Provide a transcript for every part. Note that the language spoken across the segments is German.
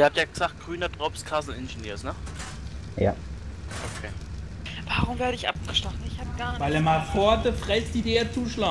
Ihr habt ja gesagt, grüner Drops Castle Engineers, ne? Ja. Okay. Warum werde ich abgestochen? Ich hab gar nichts. Weil er mal vor der Fresse die dir zuschlägt.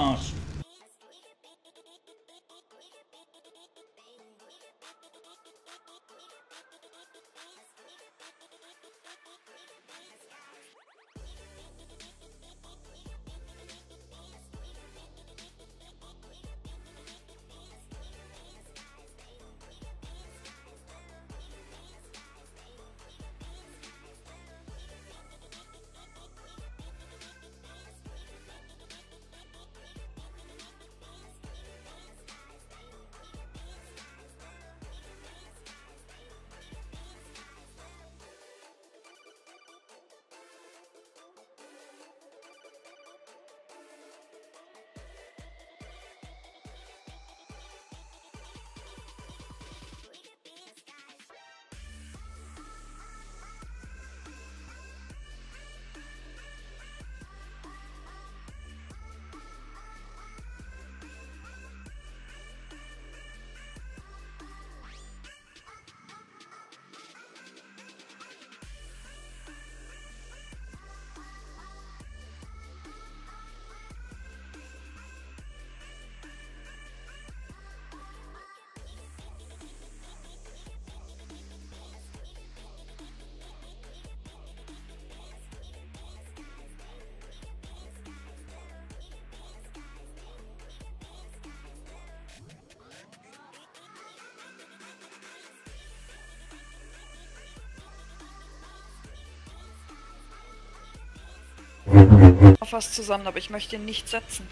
Auf was zusammen, aber ich möchte ihn nicht setzen.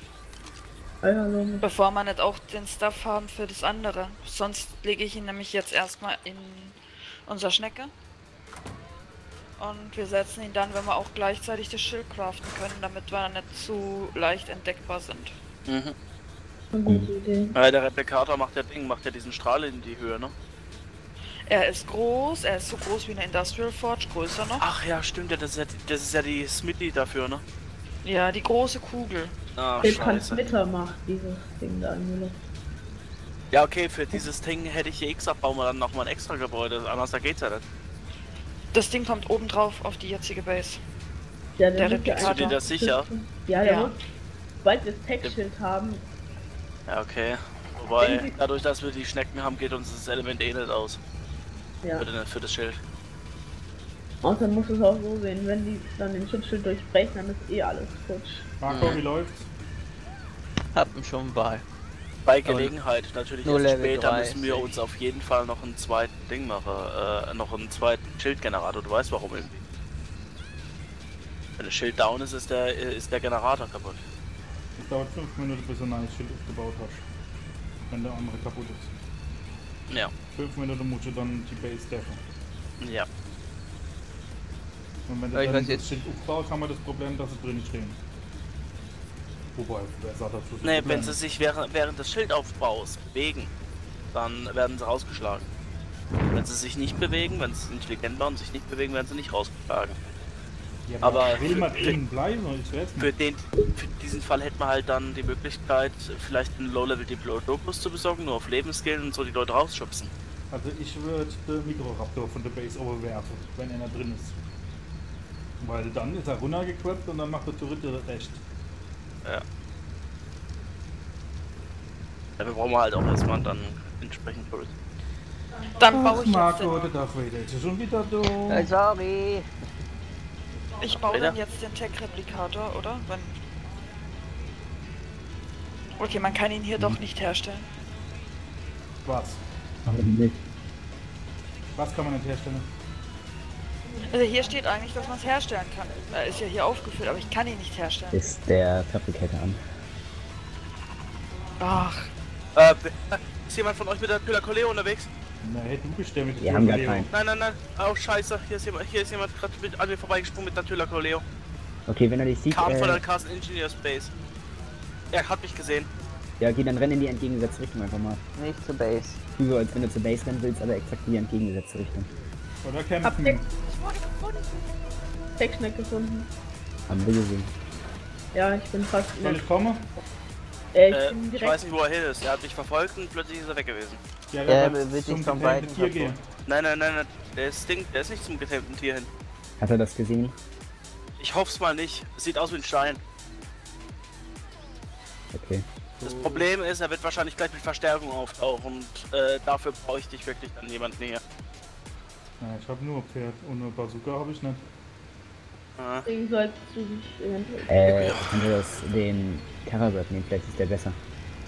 Bevor man nicht auch den Stuff haben für das andere. Sonst lege ich ihn nämlich jetzt erstmal in unser Schnecke. Und wir setzen ihn dann, wenn wir auch gleichzeitig das Schild craften können, damit wir nicht zu leicht entdeckbar sind. Mhm. Ja, der Replikator macht ja Ding, macht ja diesen Strahl in die Höhe, ne? Er ist groß, er ist so groß wie eine Industrial Forge, größer noch. Ach ja, stimmt, das ist ja die Smithy dafür, ne? Ja, die große Kugel. Ah, den Transmitter macht dieses Ding da angelegt. Ja, okay, für dieses Ding hätte ich hier gesagt, bauen wir dann nochmal ein extra Gebäude, anders da geht's ja nicht. Das Ding kommt oben drauf auf die jetzige Base. Ja, der Replikator. Bist du dir das sicher? Ja, ja. Wird, sobald wir das Tech-Schild haben. Ja, okay. Wobei, dadurch, dass wir die Schnecken haben, geht uns das Element eh nicht aus. Ja. Für das Schild. Und dann muss es auch so sehen, wenn die dann den Schutzschild durchbrechen, dann ist eh alles futsch. Marco, wie läuft's? Hab ihn schon bei Gelegenheit, natürlich jetzt später 30. Müssen wir uns auf jeden Fall noch einen zweiten Ding machen, noch einen zweiten Schildgenerator, du weißt warum irgendwie. Wenn das Schild down ist, ist der Generator kaputt. Es dauert 5 Minuten, bis du ein neues Schild aufgebaut hast, wenn der andere kaputt ist. Ja. 5 Minuten musst du dann die Base decken. Ja. Und wenn du dann das Schild aufbaut, haben wir das Problem, dass es drin nicht stehen. Wobei, wer sagt dazu? Nee, wenn sie sich während des Schildaufbaus bewegen, dann werden sie rausgeschlagen. Wenn sie sich nicht bewegen, wenn sie intelligent waren und sich nicht bewegen, werden sie nicht rausgeschlagen. Ja, aber will man eben bleiben, ich weiß nicht. Für diesen Fall hätten wir halt dann die Möglichkeit, vielleicht einen Low-Level Diplodocus zu besorgen, nur auf Lebensgeld und so die Leute rausschubsen. Also ich würde den Mikroraptor von der Base overwerfen, wenn einer drin ist. Weil dann ist er runtergeklappt und dann macht der Tourist recht. Ja. Ja, wir brauchen halt auch erstmal dann entsprechend Tourist. Dann baue ich Marco, jetzt Marco, du schon wieder du. Hey, sorry. Ich baue dann jetzt den Tech-Replikator, oder? Wenn... Okay, man kann ihn hier doch nicht herstellen. Was? Was kann man nicht herstellen? Also hier steht eigentlich, dass man es herstellen kann. Er ist ja hier aufgeführt, aber ich kann ihn nicht herstellen. Ist der Fabricator an? Ach. Ist jemand von euch mit der Thylacoleo unterwegs? Nein, du bist der mit der Thylacoleo. Nein, nein, nein. Oh, scheiße. Hier ist jemand gerade an mir vorbeigesprungen mit der Thylacoleo. Okay, wenn er dich sieht... Kam von der Carsten Engineers Base. Er hat mich gesehen. Ja, okay, dann renn in die entgegengesetzte Richtung einfach mal. Nicht zur Base. So, als wenn du zur Base rennen willst, aber exakt in die entgegengesetzte Richtung. Oder kämpfen. Ich wurde gefunden. Tech-Schneck gefunden. Haben wir gesehen. Ja, ich bin fast... Soll ich kommen? Ich weiß nicht, wo er hin ist. Er hat mich verfolgt und plötzlich ist er weg gewesen. Ja, wird nicht vom Weiten. Nein, nein, nein, nein. Der ist nicht zum gefärbten Tier hin. Hat er das gesehen? Ich hoff's mal nicht. Es sieht aus wie ein Stein. Okay. Das Problem ist, er wird wahrscheinlich gleich mit Verstärkung auftauchen und dafür brauche ich dich wirklich dann jemand näher. Ja, ich habe nur Pferd und eine Bazooka habe ich nicht. Ah. Deswegen solltest du dich kannst du das den Terrorbird nehmen, vielleicht ist der besser.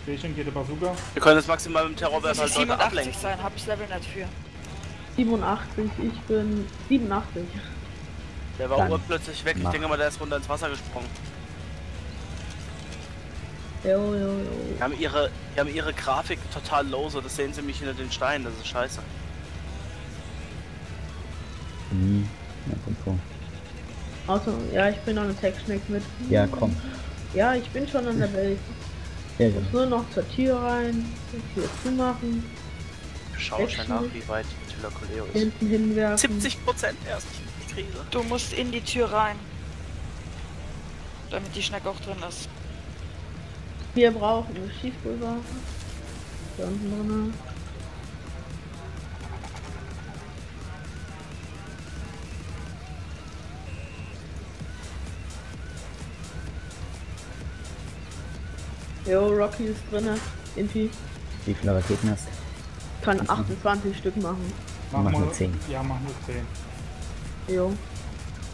Fähigchen geht der Bazooka. Wir können das maximal mit dem Terrorbird halt Leute ablenken. 87 sein, hab ich Level nicht für. 87, ich bin 87. Der war dann urplötzlich weg, ich denke mal, der ist runter ins Wasser gesprungen. Jo. Die haben ihre Grafik total lose, das sehen sie mich hinter den Steinen, das ist scheiße. Ja, komm. Außer, ja, ich bin noch eine Tech-Schneck mit. Ja, komm. Ja, ich bin schon an der Welt. Ja, ich muss nur noch zur Tür rein, die Tür zumachen. Schau schon nach, wie weit Thylacoleo ist. Hinten hinwerfen. 70% erst, die Krise. Du musst in die Tür rein. Damit die Schneck auch drin ist. Wir brauchen eine Schiefpulver. Da unten drin. Jo, Rocky ist drinne. Infi. Wie viele Raketen hast du? Kann 28 Stück machen. Mach nur 10. Ja, mach nur 10. Jo.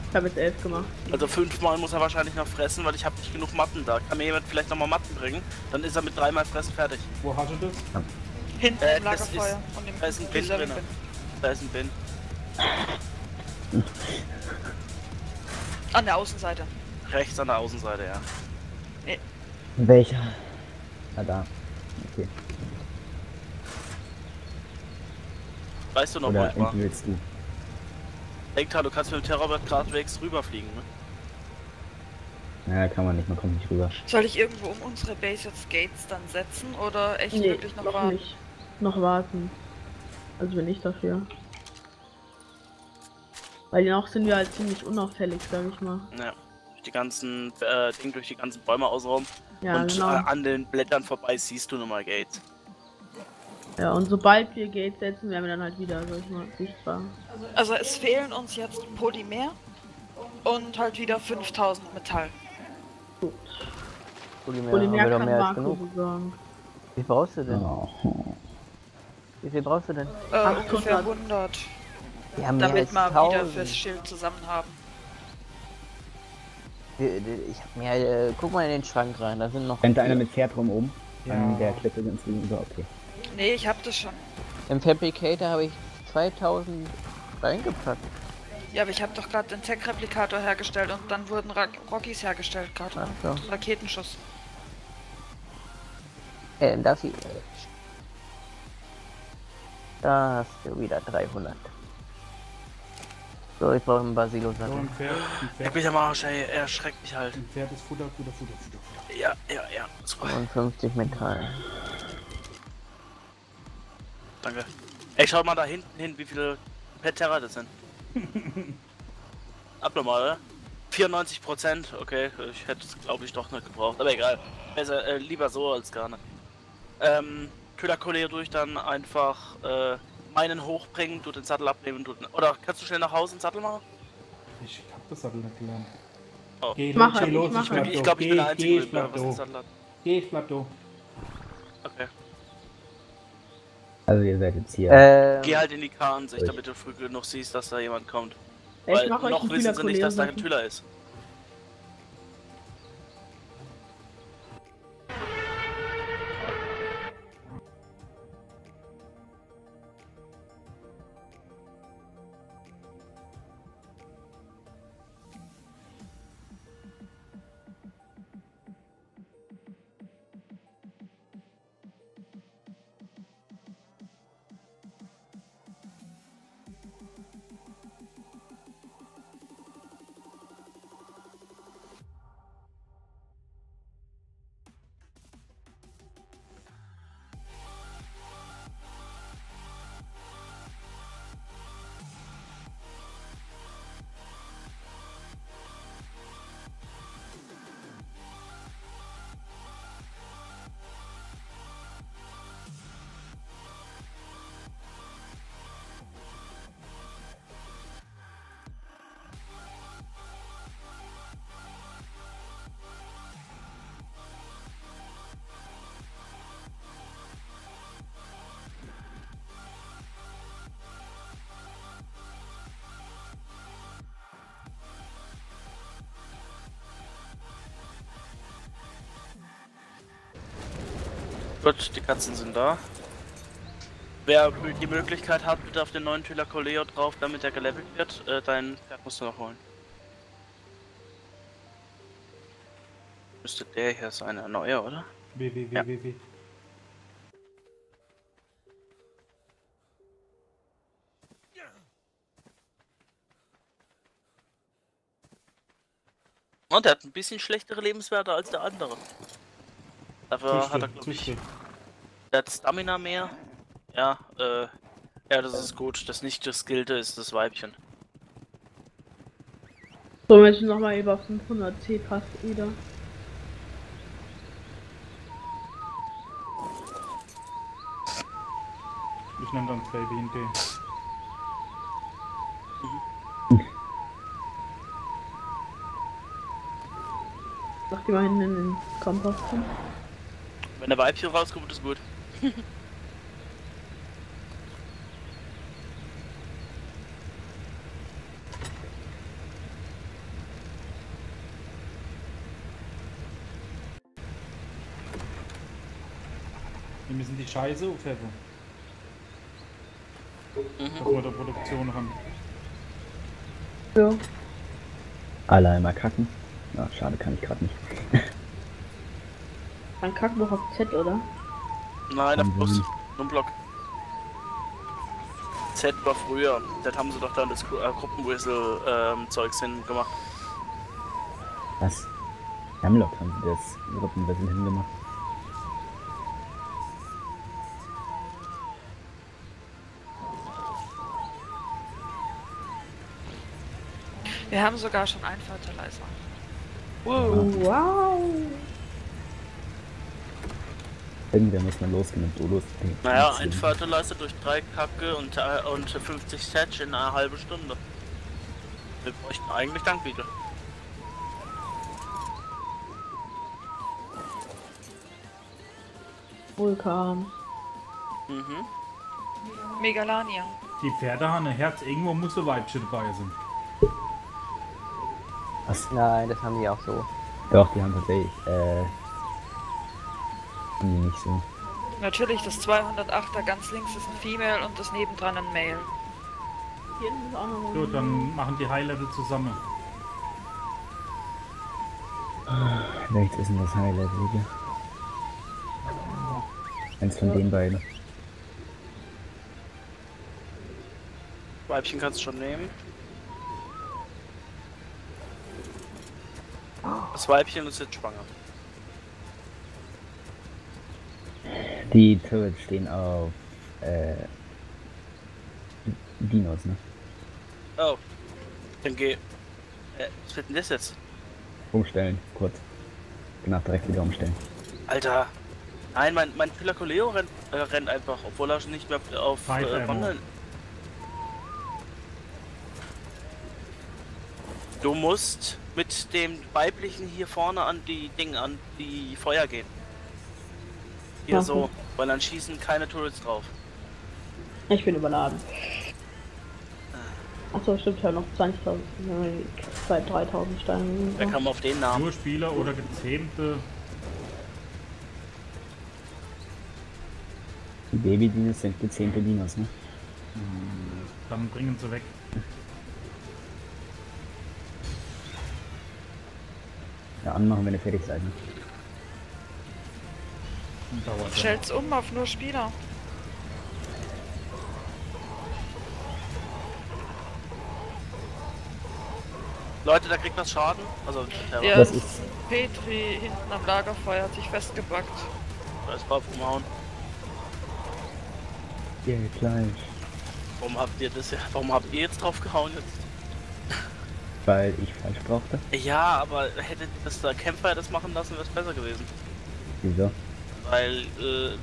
Ich habe jetzt 11 gemacht. Also 5 Mal muss er wahrscheinlich noch fressen, weil ich habe nicht genug Matten da. Kann mir jemand vielleicht nochmal Matten bringen? Dann ist er mit 3 Mal fressen fertig. Wo hast du das? Ja. Hinten im Lagerfeuer. Da ist ein Bin drin. Da ist ein Bin. An der Außenseite. Rechts an der Außenseite, ja. Nee. Welcher? Ah, da. Okay. Weißt du noch, wo ich war? Willst du? Denk dran, du kannst mit dem Terrorbird geradewegs rüberfliegen, ne? Naja, kann man nicht, man kommt nicht rüber. Soll ich irgendwo um unsere Base jetzt Gates dann setzen oder echt wirklich noch warten? Nicht. Noch warten. Also bin ich dafür. Weil noch sind wir halt ziemlich unauffällig, sag ich mal. Ja, durch die ganzen Ding, durch die ganzen Bäume ausräumen. Ja, und genau. An den Blättern vorbei siehst du nochmal Gates. Ja, und sobald wir Gates setzen, werden wir dann halt wieder, sag ich mal, sichtbar. Also es fehlen uns jetzt Polymer und halt wieder 5000 Metall. Gut. Polymer kann Marco besorgen. Wie viel brauchst du denn? Wie viel brauchst du denn? Ungefähr 100. Ja, damit wir wieder fürs Schild zusammen haben. Ich hab mir guck mal in den Schrank rein, da sind noch... Rennt einer mit Pferd rum oben? Ja. An der Klippe ganz gegenüber, okay. Nee, ich hab das schon. Im Fabricator habe ich 2000 reingepackt. Ja, aber ich habe doch gerade den Tech-Replikator hergestellt und dann wurden Rockys hergestellt gerade. So. Raketenschuss. Darf ich... Da hast du wieder 300. So, ich brauche einen Basilo-Sattel. So, ein Pferd. Ich bin am Arsch, ey, er schreckt mich halt. Ein Pferd ist Futter. Ja. 55 Metall. Danke. Ey, schau mal da hinten hin, wie viele Pet-Terra das sind. Abnormal, oder? 94%, okay, ich hätte es glaube ich doch nicht gebraucht, aber egal. Besser, lieber so als gar nicht. Thylacoleo durch, dann einfach meinen hochbringen, du den Sattel abnehmen, oder kannst du schnell nach Hause den Sattel machen? Ich hab das Sattel nicht gelernt. Oh. Ich glaube, ich bin der Einzige, was den Sattel hat. Geh, ich bleib do. Okay. Also ihr seid jetzt hier. Geh halt in die K-Ansicht, damit du früh genug siehst, dass da jemand kommt. Weil noch wissen sie nicht, dass da ein Tüller ist. Gott, die Katzen sind da. Wer die Möglichkeit hat, bitte auf den neuen Thylacoleo drauf, damit er gelevelt wird. Dein Pferd musst du noch holen. Müsste der hier sein, ein neuer, oder? W. Und der hat ein bisschen schlechtere Lebenswerte als der andere. Dafür hat er, glaube ich, der hat Stamina mehr. Ja, ja, das ist gut. Das nicht geskillte ist das Weibchen. So, wenn ich nochmal über 500 C passt, wieder. Ich nehme dann 2 BNT. Mach die mal hinten in den Kompost hin. Wenn der Weibchen rauskommt, ist gut. Wir müssen die Scheiße aufheben. Dass wir da Produktion haben. Ja. Alle einmal kacken. Ach, schade, kann ich gerade nicht. Dann kacken wir auf Z, oder? Nein, auf Plus. Nur Block. Z war früher. Das haben sie doch dann das Gruppenwhistle-Zeugs hingemacht. Was? Hamlock haben sie das Gruppenwhistle hingemacht. Wir haben sogar schon einen Fertilizer. Wow! Irgendwer muss man losgehen mit Dolos. Naja, ein Fertilizer durch 3 Kacke und 50 Satch in einer halben Stunde. Wir bräuchten eigentlich Tankbiete. Vulkan. Mhm. Megalania. Die Pferde haben ein Herz, irgendwo muss ein Weibchen dabei sein. Was? Nein, das haben die auch so. Doch, die haben tatsächlich, die nicht so. Natürlich, das 208er ganz links ist ein Female und das nebendran ein Male. Hier ist auch noch so, dann machen die High-Level zusammen. Welches ist denn das High-Level hier? Eins von den beiden. Weibchen kannst du schon nehmen. Das Weibchen ist jetzt schwanger. Die Turrets stehen auf Dinos, ne? Oh. Dann geh. Was wird denn das jetzt? Umstellen, kurz. Genau, direkt wieder umstellen. Alter! Nein, mein Thylacoleo rennt einfach, obwohl er schon nicht mehr auf Wandeln. Du musst mit dem weiblichen hier vorne an die Feuer gehen. Hier so, weil dann schießen keine Turrets drauf. Ich bin überladen. Achso, stimmt, ja, noch 20.000, 2.000, 3.000 Steine. Wer kam auf den Namen? Nur Spieler oder Gezähmte. Die Baby-Dinos sind gezähmte Dinos, ne? Dann bringen sie weg. Ja, anmachen, wenn ihr fertig seid. Stellt's um auf nur Spieler. Leute, da kriegt was Schaden. Also, ja, das ist Petri hinten am Lagerfeuer, hat sich festgebackt. Da ist Bob umhauen. Ja, gleich. Warum habt ihr jetzt drauf gehauen jetzt? Weil ich falsch brauchte. Ja, aber hätte das der Kämpfer das machen lassen, wäre es besser gewesen. Wieso? Weil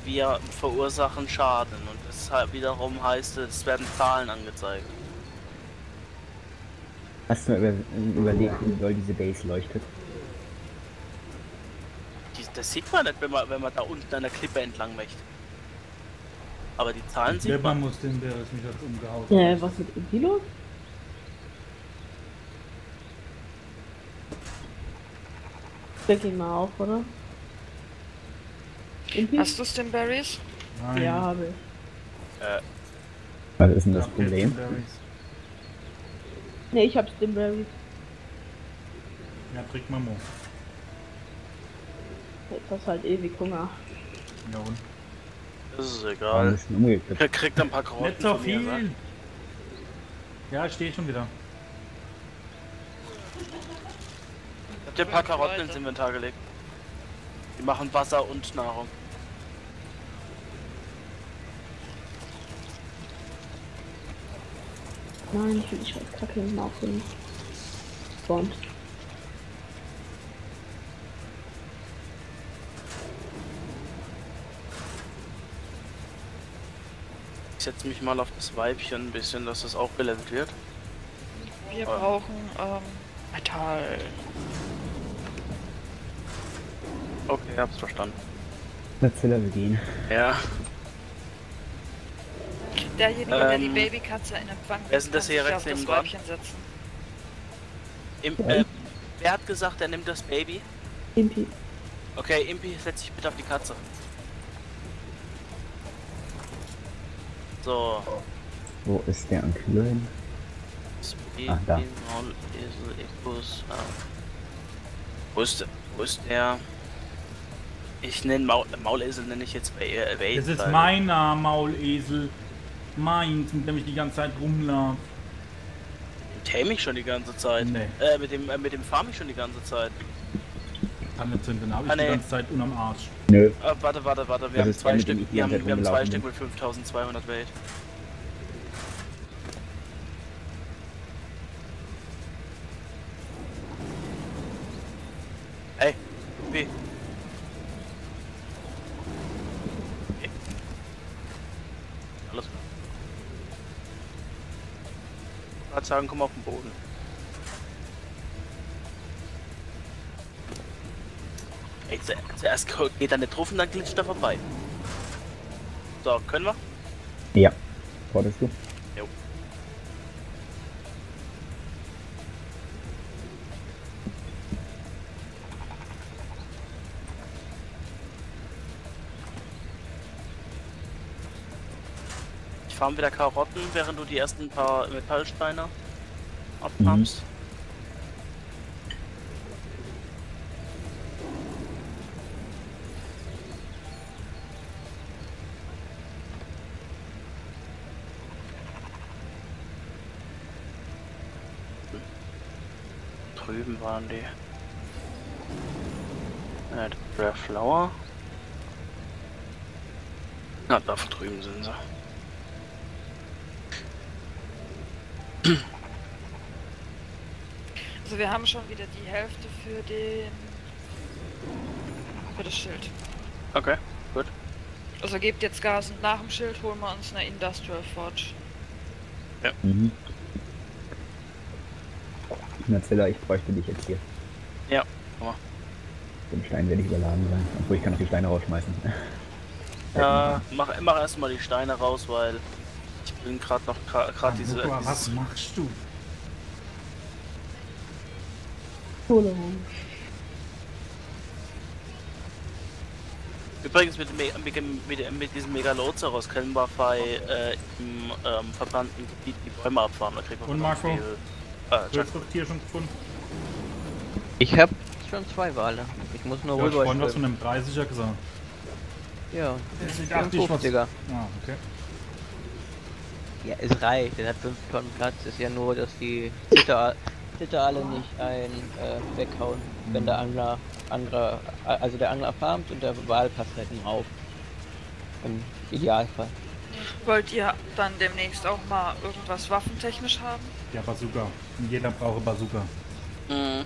wir verursachen Schaden und deshalb wiederum heißt es werden Zahlen angezeigt. Hast du überlegt, wie doll diese Base leuchtet? Das sieht man nicht, wenn man da unten an der Klippe entlang möchte. Aber die Zahlen sieht man. Muss den Bär, ist mich jetzt umgehauen. Ja, was mit Indilo? Deck ihn mal auf, oder? Irgendwie? Hast du Stimberries? Nein. Ja, habe ich. Was ist denn das Problem? Ne, ich hab Stimberries. Ja, trink mal Mo. Jetzt hast halt ewig Hunger. Ja und? Das ist egal. Er kriegt ein paar Karotten. Nicht so viel! Mir, ja, ich stehe schon wieder. Ich hab dir ein paar Karotten ins Inventar gelegt. Die machen Wasser und Nahrung. Nein, ich will nicht halt Kacke im Mauch hin. Bond. Ich setze mich mal auf das Weibchen ein bisschen, dass das auch gelenkt wird. Wir brauchen Metall. Okay, hab's verstanden. Nozilla bedienen. Ja. Derjenige, der die Babykatze in Empfang nimmt, kann das hier sich auf das Weibchen setzen. Wer hat gesagt, er nimmt das Baby? Impi. Okay, Impi, setz dich bitte auf die Katze. So. Wo ist der Angler hin? Ach, da. Wo ist der? Ich nenne Maulesel nenne ich jetzt bei ihr. Das ist meiner Maulesel. Meins, mit dem ich die ganze Zeit rumlaufe. Tame ich schon die ganze Zeit. Nee. Mit dem farm ich schon die ganze Zeit. Anzünden habe ich die ganze Zeit und am Arsch. Nö. Warte, wir haben zwei Stück. Wir haben zwei Stück mit 5200 Welt. Hey, wie? Sagen, komm auf den Boden. Ey, zuerst geht da nicht drauf und dann glitscht er vorbei. So, können wir? Ja. Wolltest du? Jo. Ich farm wieder Karotten, während du die ersten paar Metallsteine abfarmst. Mhm. Drüben waren die. Ja, das wäre schlauer. Na, da drüben sind sie. Also wir haben schon wieder die Hälfte für das Schild. Okay, gut. Also gebt jetzt Gas und nach dem Schild holen wir uns eine Industrial Forge. Ja. Mhm. Nozilla, ich bräuchte dich jetzt hier. Ja, komm mal. Den Stein werde ich überladen sein, obwohl ich kann auch die Steine rausschmeißen. Mach erstmal die Steine raus, weil ich bin gerade noch diese. Was machst du? Übrigens mit diesem Megaloceros können wir bei im verbrannten Gebiet die Bäume abfahren. Da kriegt man. Und Marco? Du hast doch Tier schon gefunden. Ich hab schon zwei Wale. Ich muss nur rüber. Ich habe was von einem 30er gesagt. Ja, das ist 50er. Ah, okay. Ja, es reicht. Der hat 5 Tonnen Platz. Ist ja nur, dass die Zitter alle nicht weghauen, wenn der Angler, also der Angler farmt und der Wal passt halt drauf. Im Idealfall. Wollt ihr dann demnächst auch mal irgendwas waffentechnisch haben? Ja, Bazooka. Jeder braucht Bazooka. Mhm.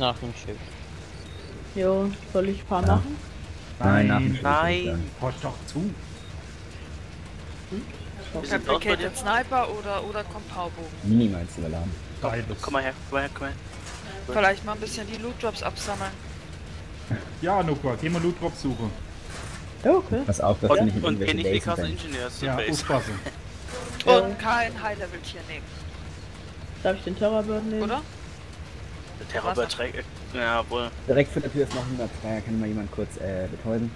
Nach dem Schiff. Jo, soll ich ein paar machen? Nein. Hört doch zu. Hm? Fabricator Sniper oder Kompaubogen? Niemals überladen. Komm mal her. Vielleicht mal ein bisschen die Loot Drops absammeln. Ja, Nukwa, geh mal Loot Drops suchen. Ja, okay. Pass auf, dass nicht und geh nicht wie Carsten Engineers. Ja, aufpassen. Und kein High-Level-Tier nehmen. Darf ich den Terrorbird nehmen? Oder? Der Terrorbird trägt. Ja, wohl. Direkt vor der Tür ist noch 103er, kann mal jemand kurz betäuben.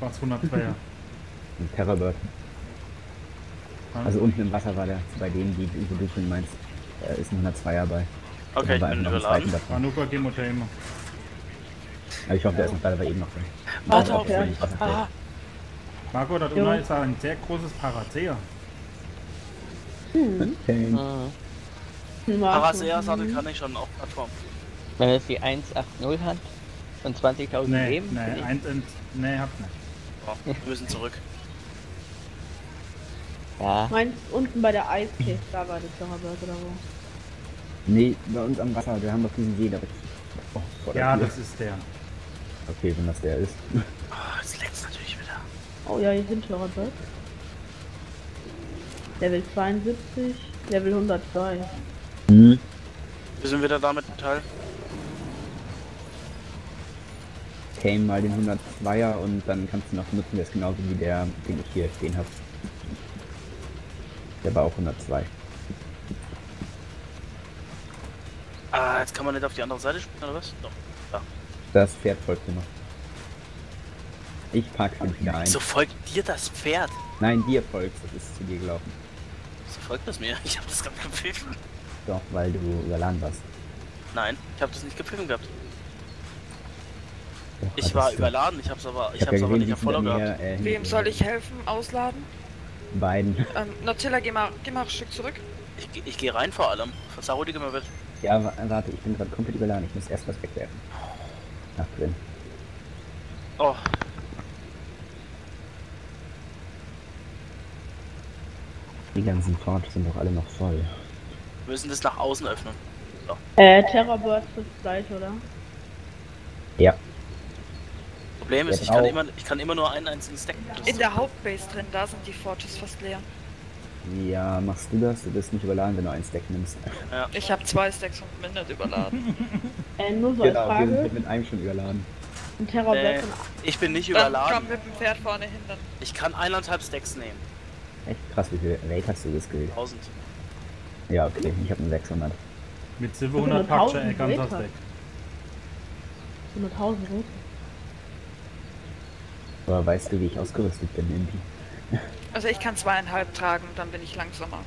Was 103er? Ein Terrorbird. Ah. Also unten im Wasser war der, bei denen, die du vorhin meinst, ist ein 102er bei. Okay, ich bin überladen. Manuka, geh mal dahin. Ich hoffe, der ist noch leider bei eben noch drin. Warte auf mich. Marco, da drunter ist ein sehr großes Paraseer. Okay. Paraseer-Sattel kann ich schon auf Plattform. Wenn es die 180 hat und 20.000 Leben? Nee, habt nicht. Oh, wir müssen zurück. Ja. Meins unten bei der Eiskiste, da war das Terrorbird oder wo? Nee, bei uns am Wasser, wir haben doch diesen See da. Oh, ja, das ist der. Okay, wenn das der ist. Oh, das letzte natürlich wieder. Oh ja, hier sind Terrorbird. Level 72, Level 102. Mhm. Wir sind wieder da mit dem Teil. Tame mal den 102er und dann kannst du noch nutzen, der ist genauso wie der, den ich hier stehen habe. Der war auch 102. Ah, jetzt kann man nicht auf die andere Seite springen, oder was? Doch. Ja. Das Pferd folgt mir noch. Ich park schon wieder ein. So folgt dir das Pferd? Nein, dir folgt, das ist zu dir gelaufen. So folgt das mir? Ich hab das gerade gepfiffen. Doch, weil du überladen warst. Nein, ich hab das nicht gepfiffen gehabt. Doch, ich war überladen, ich hab's aber nicht auf Follow gehabt. Wem soll ich helfen? Ausladen? Beiden. Nozilla, geh mal ein Stück zurück. Ich geh rein vor allem. Versau die mal weg. Ja, warte, ich bin gerade komplett überladen. Ich muss erst was wegwerfen. Nach drin. Oh. Die ganzen Forts sind doch alle noch voll. Wir müssen das nach außen öffnen. So. Terrorbird trifft gleich, oder? Ja. Problem ist, ich kann immer nur einen einzigen Stack. In der Hauptbase drin, da sind die Forges fast leer. Ja, machst du das? Du bist nicht überladen, wenn du einen Stack nimmst. Ja. Ich habe 2 Stacks und bin nicht überladen. Nur so genau, Frage. Wir sind mit einem schon überladen. Ein Terrorbird. Ich bin nicht überladen. Dann komm mit dem Pferd vorne hin. Dann. Ich kann 1,5 Stacks nehmen. Echt krass, wie viel Rate hast du geskillt? 1000. Ja, okay, ich habe einen 600. Mit Silber 100 packt schon ein ganzer Stack. 100.000 Rate. Aber weißt du, wie ich ausgerüstet bin, Impi? Also ich kann 2,5 tragen, dann bin ich langsamer.